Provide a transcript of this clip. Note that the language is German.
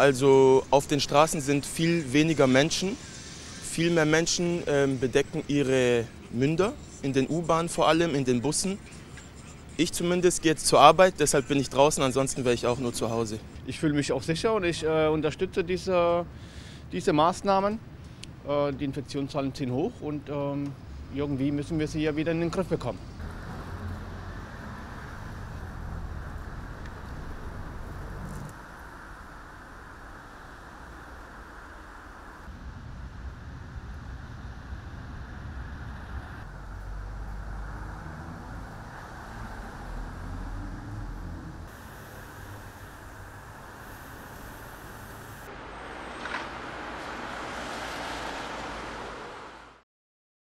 Also auf den Straßen sind viel weniger Menschen. Viel mehr Menschen bedecken ihre Münder, in den U-Bahnen vor allem, in den Bussen. Ich zumindest gehe jetzt zur Arbeit, deshalb bin ich draußen, ansonsten wäre ich auch nur zu Hause. Ich fühle mich auch sicher und ich unterstütze diese Maßnahmen. Die Infektionszahlen ziehen hoch und irgendwie müssen wir sie ja wieder in den Griff bekommen.